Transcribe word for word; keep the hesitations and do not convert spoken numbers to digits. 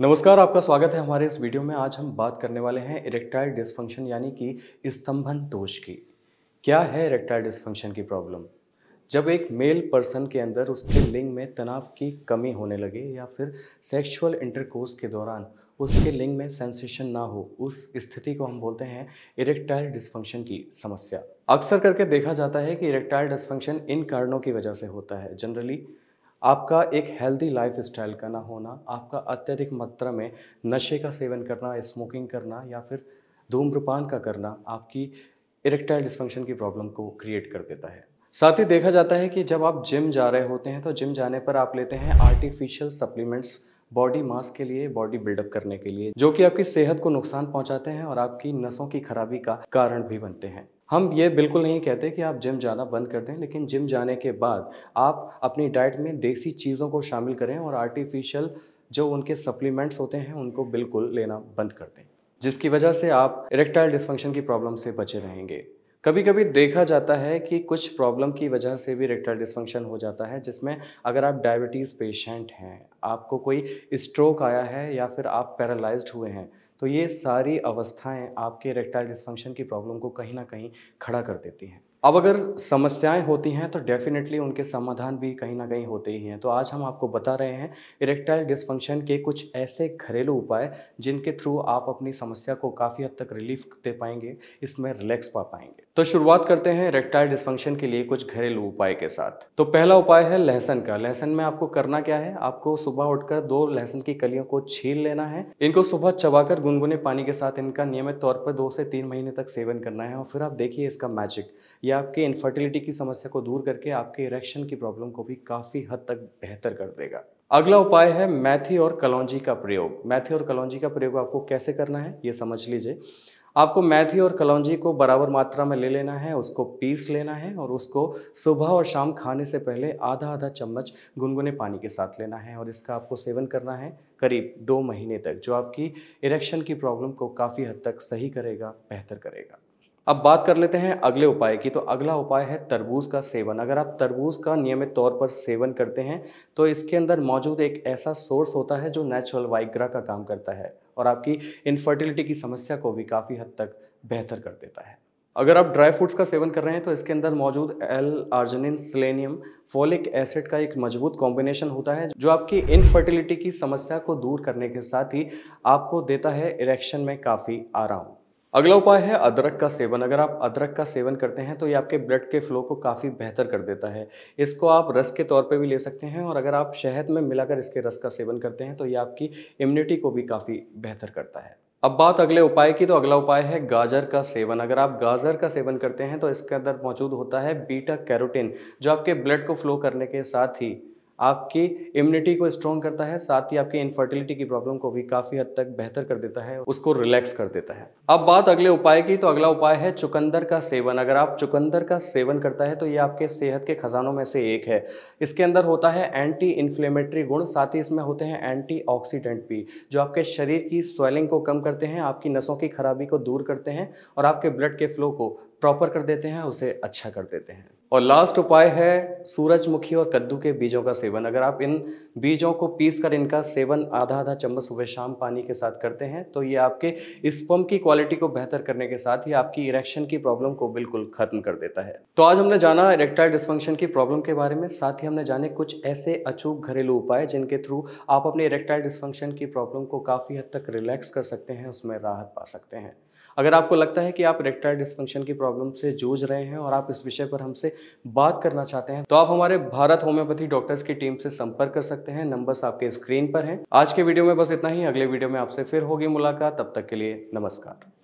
नमस्कार, आपका स्वागत है हमारे इस वीडियो में। आज हम बात करने वाले हैं इरेक्टाइल डिसफंक्शन यानी कि स्तंभन दोष की। क्या है इरेक्टाइल डिसफंक्शन की प्रॉब्लम? जब एक मेल पर्सन के अंदर उसके लिंग में तनाव की कमी होने लगे या फिर सेक्सुअल इंटरकोर्स के दौरान उसके लिंग में सेंसेशन ना हो, उस स्थिति को हम बोलते हैं इरेक्टाइल डिसफंक्शन की समस्या। अक्सर करके देखा जाता है कि इरेक्टाइल डिसफंक्शन इन कारणों की वजह से होता है। जनरली आपका एक हेल्दी लाइफ स्टाइल का ना होना, आपका अत्यधिक मात्रा में नशे का सेवन करना, स्मोकिंग करना या फिर धूम्रपान का करना आपकी इरेक्टाइल डिसफंक्शन की प्रॉब्लम को क्रिएट कर देता है। साथ ही देखा जाता है कि जब आप जिम जा रहे होते हैं तो जिम जाने पर आप लेते हैं आर्टिफिशियल सप्लीमेंट्स बॉडी मास के लिए, बॉडी बिल्डअप करने के लिए, जो कि आपकी सेहत को नुकसान पहुंचाते हैं और आपकी नसों की खराबी का कारण भी बनते हैं। हम ये बिल्कुल नहीं कहते कि आप जिम जाना बंद कर दें, लेकिन जिम जाने के बाद आप अपनी डाइट में देसी चीज़ों को शामिल करें और आर्टिफिशियल जो उनके सप्लीमेंट्स होते हैं उनको बिल्कुल लेना बंद कर दें, जिसकी वजह से आप इरेक्टाइल डिसफंक्शन की प्रॉब्लम से बचे रहेंगे। कभी कभी देखा जाता है कि कुछ प्रॉब्लम की वजह से भी इरेक्टाइल डिसफंक्शन हो जाता है, जिसमें अगर आप डायबिटीज़ पेशेंट हैं, आपको कोई स्ट्रोक आया है या फिर आप पैरालाइज्ड हुए हैं, तो ये सारी अवस्थाएं आपके इरेक्टाइल डिसफंक्शन की प्रॉब्लम को कहीं ना कहीं खड़ा कर देती हैं। अब अगर समस्याएं होती हैं तो डेफिनेटली उनके समाधान भी कहीं ना कहीं होते ही हैं। तो आज हम आपको बता रहे हैं इरेक्टाइल डिसफंक्शन के कुछ ऐसे घरेलू उपाय जिनके थ्रू आप अपनी समस्या को काफ़ी हद तक रिलीफ दे पाएंगे, इसमें रिलैक्स पा पाएंगे। तो शुरुआत करते हैं इरेक्टाइल डिसफंक्शन के लिए कुछ घरेलू उपाय के साथ। तो पहला उपाय है लहसुन का। लहसुन में आपको करना क्या है, आपको सुबह उठकर दो लहसुन की कलियों को छील लेना है। इनको सुबह चबाकर गुनगुने पानी के साथ इनका नियमित तौर पर दो से तीन महीने तक सेवन करना है और फिर आप देखिए इसका मैजिक। आपके इनफर्टिलिटी की समस्या को दूर करके आपके इरेक्शन की प्रॉब्लम को भी काफ़ी हद तक बेहतर कर देगा। अगला उपाय है मेथी और कलौंजी का प्रयोग। मेथी और कलौंजी का प्रयोग आपको कैसे करना है ये समझ लीजिए। आपको मेथी और कलौंजी को बराबर मात्रा में ले लेना है, उसको पीस लेना है और उसको सुबह और शाम खाने से पहले आधा आधा चम्मच गुनगुने पानी के साथ लेना है और इसका आपको सेवन करना है करीब दो महीने तक, जो आपकी इरेक्शन की प्रॉब्लम को काफ़ी हद तक सही करेगा, बेहतर करेगा। अब बात कर लेते हैं अगले उपाय की। तो अगला उपाय है तरबूज का सेवन। अगर आप तरबूज का नियमित तौर पर सेवन करते हैं तो इसके अंदर मौजूद एक ऐसा सोर्स होता है जो नेचुरल वाइग्रा का काम करता है और आपकी इनफर्टिलिटी की समस्या को भी काफ़ी हद तक बेहतर कर देता है। अगर आप ड्राई फ्रूट्स का सेवन कर रहे हैं तो इसके अंदर मौजूद L arginine, selenium, folic acid का एक मजबूत कॉम्बिनेशन होता है जो आपकी इनफर्टिलिटी की समस्या को दूर करने के साथ ही आपको देता है इरेक्शन में काफ़ी आराम। अगला उपाय है अदरक का सेवन। अगर आप अदरक का सेवन करते हैं तो ये आपके ब्लड के फ्लो को काफ़ी बेहतर कर देता है। इसको आप रस के तौर पे भी ले सकते हैं और अगर आप शहद में मिलाकर इसके रस का सेवन करते हैं तो ये आपकी इम्यूनिटी को भी काफ़ी बेहतर करता है। अब बात अगले उपाय की। तो अगला उपाय है गाजर का सेवन। अगर आप गाजर का सेवन करते हैं तो इसके अंदर मौजूद होता है बीटा कैरोटीन, जो आपके ब्लड को फ्लो करने के साथ ही आपकी इम्यूनिटी को स्ट्रॉन्ग करता है, साथ ही आपकी इनफर्टिलिटी की प्रॉब्लम को भी काफ़ी हद तक बेहतर कर देता है, उसको रिलैक्स कर देता है। अब बात अगले उपाय की। तो अगला उपाय है चुकंदर का सेवन। अगर आप चुकंदर का सेवन करता है तो ये आपके सेहत के खजानों में से एक है। इसके अंदर होता है एंटी इन्फ्लेमेटरी गुण, साथ ही इसमें होते हैं एंटी ऑक्सीडेंट भी, जो आपके शरीर की स्वेलिंग को कम करते हैं, आपकी नसों की खराबी को दूर करते हैं और आपके ब्लड के फ्लो को प्रॉपर कर देते हैं, उसे अच्छा कर देते हैं। और लास्ट उपाय है सूरजमुखी और कद्दू के बीजों का सेवन। अगर आप इन बीजों को पीसकर इनका सेवन आधा आधा चम्मच सुबह शाम पानी के साथ करते हैं तो ये आपके स्पर्म की क्वालिटी को बेहतर करने के साथ ही आपकी इरेक्शन की प्रॉब्लम को बिल्कुल खत्म कर देता है। तो आज हमने जाना इरेक्टाइल डिसफंक्शन की प्रॉब्लम के बारे में, साथ ही हमने जाने कुछ ऐसे अचूक घरेलू उपाय जिनके थ्रू आप अपने इरेक्टाइल डिसफंक्शन की प्रॉब्लम को काफ़ी हद तक रिलैक्स कर सकते हैं, उसमें राहत पा सकते हैं। अगर आपको लगता है कि आप इरेक्टाइल डिसफंक्शन की प्रॉब्लम से जूझ रहे हैं और आप इस विषय पर हमसे बात करना चाहते हैं तो आप हमारे भारत होम्योपैथी डॉक्टर्स की टीम से संपर्क कर सकते हैं। नंबर्स आपके स्क्रीन पर हैं। आज के वीडियो में बस इतना ही। अगले वीडियो में आपसे फिर होगी मुलाकात। तब तक के लिए नमस्कार।